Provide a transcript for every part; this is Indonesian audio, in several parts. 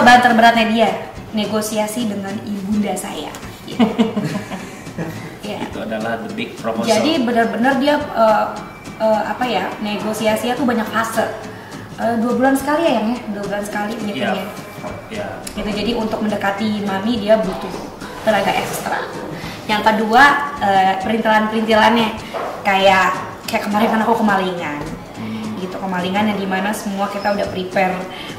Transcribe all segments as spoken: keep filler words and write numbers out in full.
cobaan terberatnya dia, negosiasi dengan ibunda saya. Gitu. Yeah. Itu adalah the big proposal. Jadi benar-benar dia uh, uh, apa ya, negosiasinya tuh banyak fase. Uh, dua bulan sekali ya, yang ya, dua bulan sekali gitu yeah. ya. Yeah. Gitu, jadi untuk mendekati mami dia butuh tenaga ekstra. Yang kedua uh, perintilan-perintilannya kayak kayak kemarin kan aku kemalingan. Gitu kemalingan yang dimana semua kita udah prepare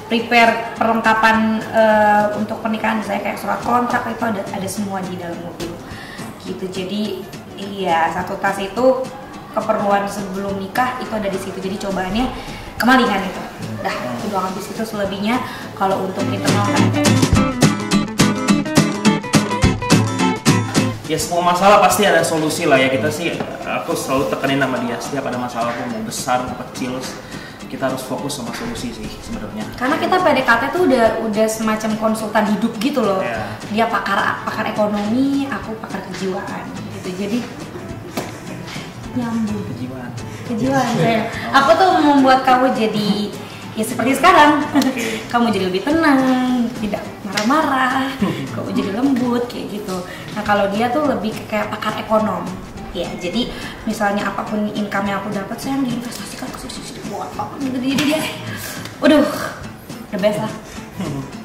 prepare perlengkapan uh, untuk pernikahan, misalnya kayak surat kontrak itu ada ada semua di dalam mobil gitu. Jadi iya, satu tas itu keperluan sebelum nikah itu ada di situ. Jadi cobaannya kemalingan itu dah udah habis, itu selebihnya kalau untuk internal kan ya semua masalah pasti ada solusi lah ya. Kita sih, aku selalu tekanin sama dia, setiap ada masalah tuh mau besar mau kecil kita harus fokus sama solusi sih sebenarnya. Karena kita P D K T tuh udah udah semacam konsultan hidup gitu loh. Yeah. Dia pakar pakar ekonomi, aku pakar kejiwaan gitu. Jadi nyambung kejiwaan. Kejiwaan saya. Aku tuh membuat kamu jadi ya seperti sekarang. Okay. Kamu jadi lebih tenang, tidak marah-marah, kok jadi lembut kayak gitu. Nah kalau dia tuh lebih kayak pakar ekonom ya, jadi misalnya apapun income yang aku dapat saya yang diinvestasikan ke sisi-sisi buat apa gitu. Jadi dia, waduh, the best lah.